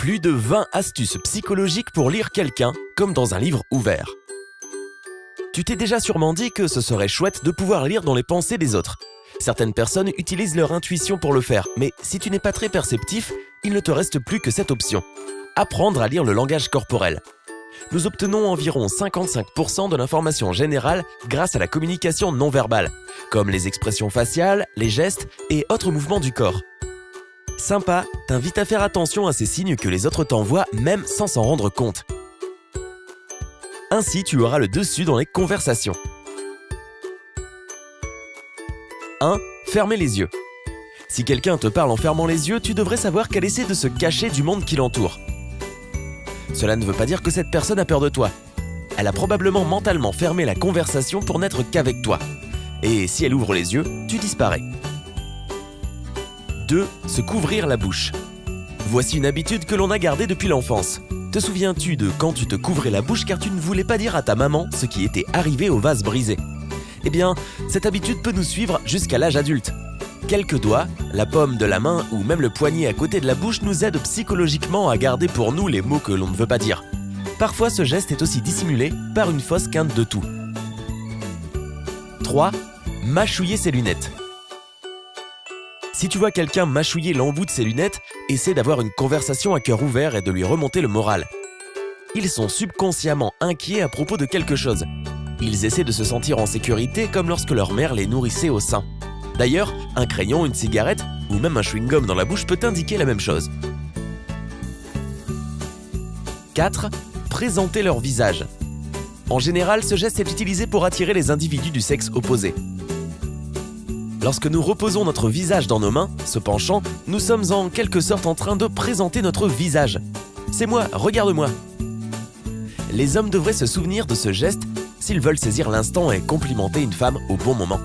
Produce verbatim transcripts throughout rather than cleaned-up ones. Plus de vingt astuces psychologiques pour lire quelqu'un, comme dans un livre ouvert. Tu t'es déjà sûrement dit que ce serait chouette de pouvoir lire dans les pensées des autres. Certaines personnes utilisent leur intuition pour le faire, mais si tu n'es pas très perceptif, il ne te reste plus que cette option. Apprendre à lire le langage corporel. Nous obtenons environ cinquante-cinq pour cent de l'information générale grâce à la communication non verbale, comme les expressions faciales, les gestes et autres mouvements du corps. Sympa t'invite à faire attention à ces signes que les autres t'envoient même sans s'en rendre compte. Ainsi, tu auras le dessus dans les conversations. un Fermer les yeux. Si quelqu'un te parle en fermant les yeux, tu devrais savoir qu'elle essaie de se cacher du monde qui l'entoure. Cela ne veut pas dire que cette personne a peur de toi. Elle a probablement mentalement fermé la conversation pour n'être qu'avec toi. Et si elle ouvre les yeux, tu disparais. deux Se couvrir la bouche. Voici une habitude que l'on a gardée depuis l'enfance. Te souviens-tu de quand tu te couvrais la bouche car tu ne voulais pas dire à ta maman ce qui était arrivé au vase brisé? Eh bien, cette habitude peut nous suivre jusqu'à l'âge adulte. Quelques doigts, la paume de la main ou même le poignet à côté de la bouche nous aident psychologiquement à garder pour nous les mots que l'on ne veut pas dire. Parfois, ce geste est aussi dissimulé par une fausse quinte de toux. trois Mâchouiller ses lunettes. Si tu vois quelqu'un mâchouiller l'embout de ses lunettes, essaie d'avoir une conversation à cœur ouvert et de lui remonter le moral. Ils sont subconsciemment inquiets à propos de quelque chose. Ils essaient de se sentir en sécurité comme lorsque leur mère les nourrissait au sein. D'ailleurs, un crayon, une cigarette ou même un chewing-gum dans la bouche peut indiquer la même chose. quatre Présenter leur visage. En général, ce geste est utilisé pour attirer les individus du sexe opposé. Lorsque nous reposons notre visage dans nos mains, se penchant, nous sommes en quelque sorte en train de présenter notre visage. C'est moi, regarde-moi. Les hommes devraient se souvenir de ce geste s'ils veulent saisir l'instant et complimenter une femme au bon moment.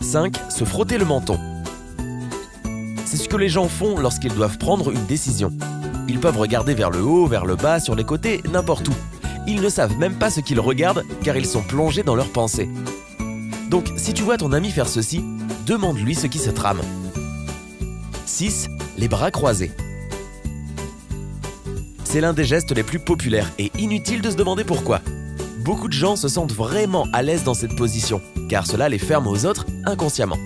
cinq Se frotter le menton. C'est ce que les gens font lorsqu'ils doivent prendre une décision. Ils peuvent regarder vers le haut, vers le bas, sur les côtés, n'importe où. Ils ne savent même pas ce qu'ils regardent car ils sont plongés dans leurs pensées. Donc, si tu vois ton ami faire ceci, demande-lui ce qui se trame. six Les bras croisés. C'est l'un des gestes les plus populaires et inutile de se demander pourquoi. Beaucoup de gens se sentent vraiment à l'aise dans cette position, car cela les ferme aux autres inconsciemment.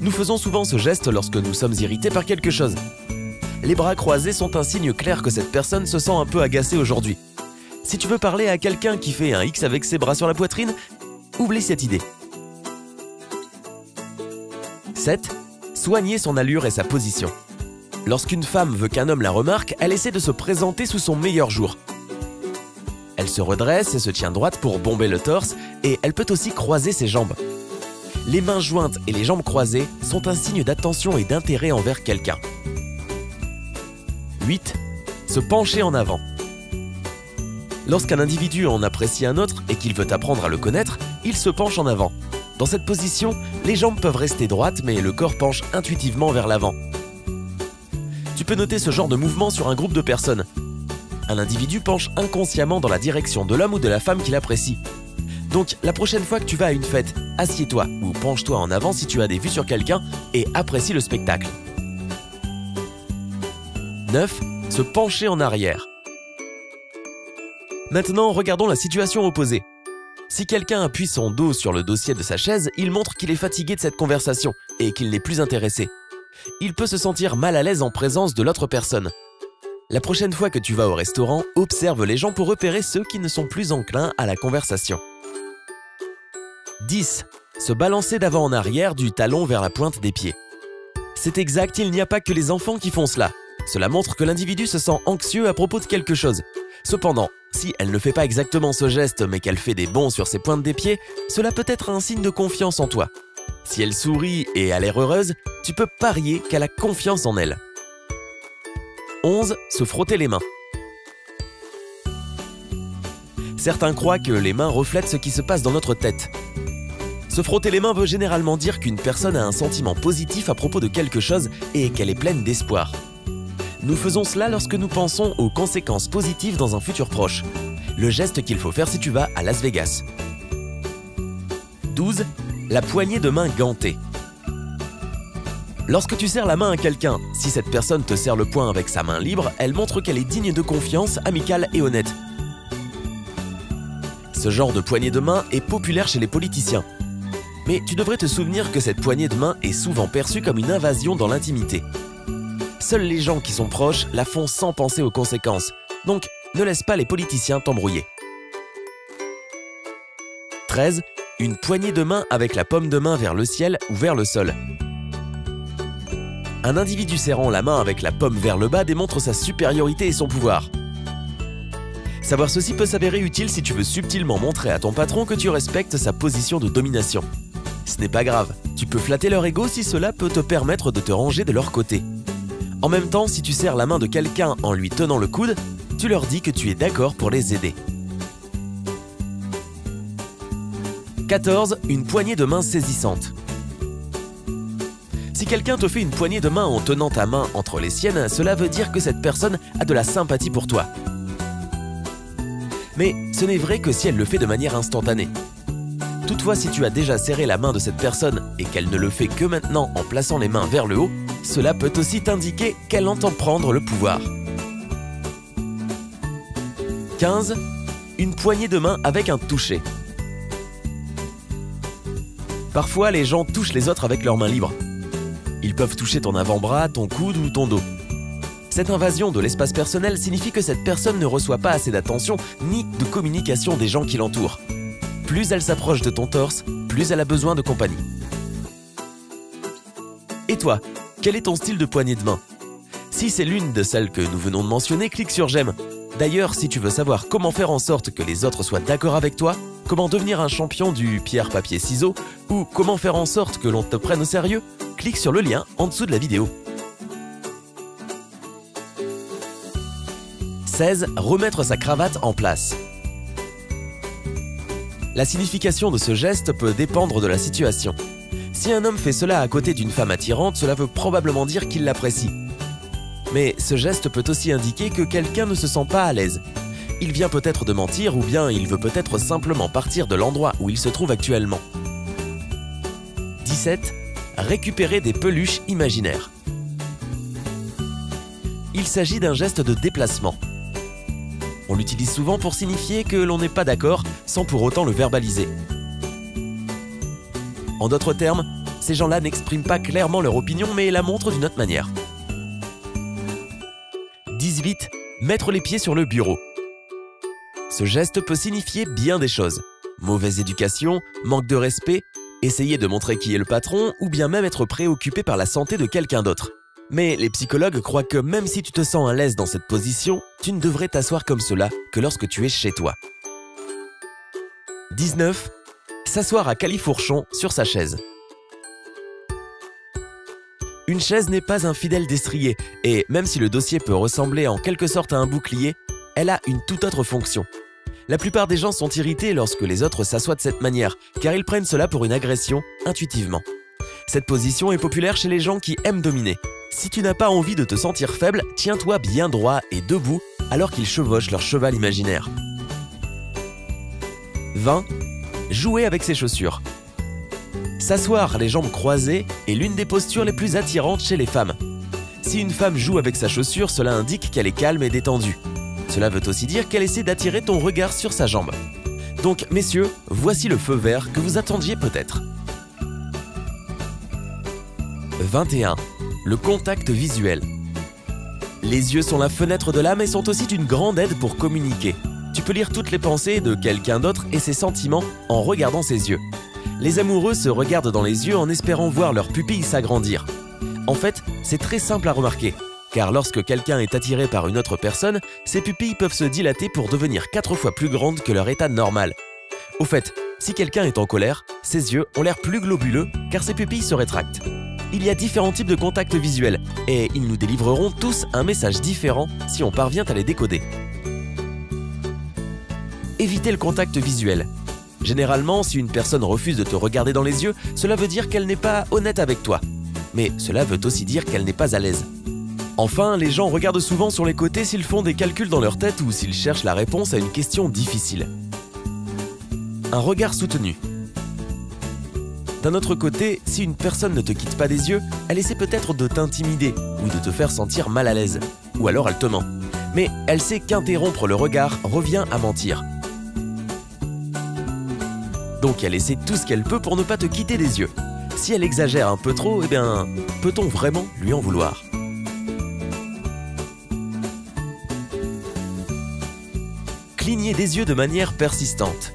Nous faisons souvent ce geste lorsque nous sommes irrités par quelque chose. Les bras croisés sont un signe clair que cette personne se sent un peu agacée aujourd'hui. Si tu veux parler à quelqu'un qui fait un X avec ses bras sur la poitrine, oublie cette idée. sept Soigner son allure et sa position. Lorsqu'une femme veut qu'un homme la remarque, elle essaie de se présenter sous son meilleur jour. Elle se redresse et se tient droite pour bomber le torse et elle peut aussi croiser ses jambes. Les mains jointes et les jambes croisées sont un signe d'attention et d'intérêt envers quelqu'un. huit Se pencher en avant. Lorsqu'un individu en apprécie un autre et qu'il veut apprendre à le connaître, il se penche en avant. Dans cette position, les jambes peuvent rester droites, mais le corps penche intuitivement vers l'avant. Tu peux noter ce genre de mouvement sur un groupe de personnes. Un individu penche inconsciemment dans la direction de l'homme ou de la femme qu'il apprécie. Donc, la prochaine fois que tu vas à une fête, assieds-toi ou penche-toi en avant si tu as des vues sur quelqu'un et apprécie le spectacle. neuf Se pencher en arrière. Maintenant, regardons la situation opposée. Si quelqu'un appuie son dos sur le dossier de sa chaise, il montre qu'il est fatigué de cette conversation et qu'il n'est plus intéressé. Il peut se sentir mal à l'aise en présence de l'autre personne. La prochaine fois que tu vas au restaurant, observe les gens pour repérer ceux qui ne sont plus enclins à la conversation. dix Se balancer d'avant en arrière du talon vers la pointe des pieds. C'est exact, il n'y a pas que les enfants qui font cela. Cela montre que l'individu se sent anxieux à propos de quelque chose. Cependant, si elle ne fait pas exactement ce geste mais qu'elle fait des bonds sur ses pointes des pieds, cela peut être un signe de confiance en toi. Si elle sourit et a l'air heureuse, tu peux parier qu'elle a confiance en elle. onze Se frotter les mains. Certains croient que les mains reflètent ce qui se passe dans notre tête. Se frotter les mains veut généralement dire qu'une personne a un sentiment positif à propos de quelque chose et qu'elle est pleine d'espoir. Nous faisons cela lorsque nous pensons aux conséquences positives dans un futur proche. Le geste qu'il faut faire si tu vas à Las Vegas. douze La poignée de main gantée. Lorsque tu serres la main à quelqu'un, si cette personne te serre le poing avec sa main libre, elle montre qu'elle est digne de confiance, amicale et honnête. Ce genre de poignée de main est populaire chez les politiciens. Mais tu devrais te souvenir que cette poignée de main est souvent perçue comme une invasion dans l'intimité. Seuls les gens qui sont proches la font sans penser aux conséquences. Donc, ne laisse pas les politiciens t'embrouiller. treize. Une poignée de main avec la paume de main vers le ciel ou vers le sol. Un individu serrant la main avec la paume vers le bas démontre sa supériorité et son pouvoir. Savoir ceci peut s'avérer utile si tu veux subtilement montrer à ton patron que tu respectes sa position de domination. Ce n'est pas grave, tu peux flatter leur ego si cela peut te permettre de te ranger de leur côté. En même temps, si tu serres la main de quelqu'un en lui tenant le coude, tu leur dis que tu es d'accord pour les aider. quatorze. Une poignée de main saisissante. Si quelqu'un te fait une poignée de main en tenant ta main entre les siennes, cela veut dire que cette personne a de la sympathie pour toi. Mais ce n'est vrai que si elle le fait de manière instantanée. Toutefois, si tu as déjà serré la main de cette personne et qu'elle ne le fait que maintenant en plaçant les mains vers le haut, cela peut aussi t'indiquer qu'elle entend prendre le pouvoir. quinze. Une poignée de main avec un toucher. Parfois, les gens touchent les autres avec leurs mains libres. Ils peuvent toucher ton avant-bras, ton coude ou ton dos. Cette invasion de l'espace personnel signifie que cette personne ne reçoit pas assez d'attention ni de communication des gens qui l'entourent. Plus elle s'approche de ton torse, plus elle a besoin de compagnie. Et toi, quel est ton style de poignée de main? Si c'est l'une de celles que nous venons de mentionner, clique sur j'aime. D'ailleurs, si tu veux savoir comment faire en sorte que les autres soient d'accord avec toi, comment devenir un champion du pierre-papier-ciseaux ou comment faire en sorte que l'on te prenne au sérieux, clique sur le lien en dessous de la vidéo. seize. Remettre sa cravate en place. La signification de ce geste peut dépendre de la situation. Si un homme fait cela à côté d'une femme attirante, cela veut probablement dire qu'il l'apprécie. Mais ce geste peut aussi indiquer que quelqu'un ne se sent pas à l'aise. Il vient peut-être de mentir ou bien il veut peut-être simplement partir de l'endroit où il se trouve actuellement. dix-sept. Récupérer des peluches imaginaires. Il s'agit d'un geste de déplacement. On l'utilise souvent pour signifier que l'on n'est pas d'accord sans pour autant le verbaliser. En d'autres termes, ces gens-là n'expriment pas clairement leur opinion mais la montrent d'une autre manière. dix-huit. Mettre les pieds sur le bureau. Ce geste peut signifier bien des choses. Mauvaise éducation, manque de respect, essayer de montrer qui est le patron ou bien même être préoccupé par la santé de quelqu'un d'autre. Mais les psychologues croient que même si tu te sens à l'aise dans cette position, tu ne devrais t'asseoir comme cela que lorsque tu es chez toi. dix-neuf. S'asseoir à califourchon sur sa chaise. Une chaise n'est pas un fidèle destrier, et même si le dossier peut ressembler en quelque sorte à un bouclier, elle a une toute autre fonction. La plupart des gens sont irrités lorsque les autres s'assoient de cette manière, car ils prennent cela pour une agression intuitivement. Cette position est populaire chez les gens qui aiment dominer. Si tu n'as pas envie de te sentir faible, tiens-toi bien droit et debout alors qu'ils chevauchent leur cheval imaginaire. vingt. Jouer avec ses chaussures. S'asseoir les jambes croisées est l'une des postures les plus attirantes chez les femmes. Si une femme joue avec sa chaussure, cela indique qu'elle est calme et détendue. Cela veut aussi dire qu'elle essaie d'attirer ton regard sur sa jambe. Donc, messieurs, voici le feu vert que vous attendiez peut-être. vingt et un. Le contact visuel. Les yeux sont la fenêtre de l'âme et sont aussi une grande aide pour communiquer. Tu peux lire toutes les pensées de quelqu'un d'autre et ses sentiments en regardant ses yeux. Les amoureux se regardent dans les yeux en espérant voir leurs pupilles s'agrandir. En fait, c'est très simple à remarquer, car lorsque quelqu'un est attiré par une autre personne, ses pupilles peuvent se dilater pour devenir quatre fois plus grandes que leur état normal. Au fait, si quelqu'un est en colère, ses yeux ont l'air plus globuleux car ses pupilles se rétractent. Il y a différents types de contacts visuels et ils nous délivreront tous un message différent si on parvient à les décoder. Évitez le contact visuel. Généralement, si une personne refuse de te regarder dans les yeux, cela veut dire qu'elle n'est pas honnête avec toi. Mais cela veut aussi dire qu'elle n'est pas à l'aise. Enfin, les gens regardent souvent sur les côtés s'ils font des calculs dans leur tête ou s'ils cherchent la réponse à une question difficile. Un regard soutenu. D'un autre côté, si une personne ne te quitte pas des yeux, elle essaie peut-être de t'intimider ou de te faire sentir mal à l'aise. Ou alors elle te ment. Mais elle sait qu'interrompre le regard revient à mentir. Donc elle essaie tout ce qu'elle peut pour ne pas te quitter des yeux. Si elle exagère un peu trop, eh bien, peut-on vraiment lui en vouloir ? Cligner des yeux de manière persistante.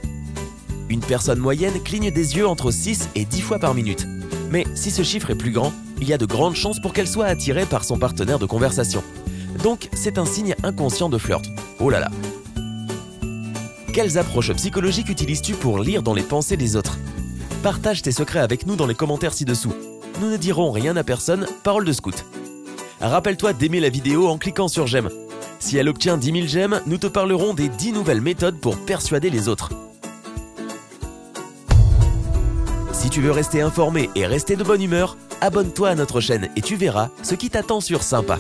Une personne moyenne cligne des yeux entre six et dix fois par minute. Mais si ce chiffre est plus grand, il y a de grandes chances pour qu'elle soit attirée par son partenaire de conversation. Donc c'est un signe inconscient de flirt. Oh là là ! Quelles approches psychologiques utilises-tu pour lire dans les pensées des autres ? Partage tes secrets avec nous dans les commentaires ci-dessous. Nous ne dirons rien à personne, parole de scout. Rappelle-toi d'aimer la vidéo en cliquant sur j'aime. Si elle obtient dix mille j'aime, nous te parlerons des dix nouvelles méthodes pour persuader les autres. Si tu veux rester informé et rester de bonne humeur, abonne-toi à notre chaîne et tu verras ce qui t'attend sur Sympa.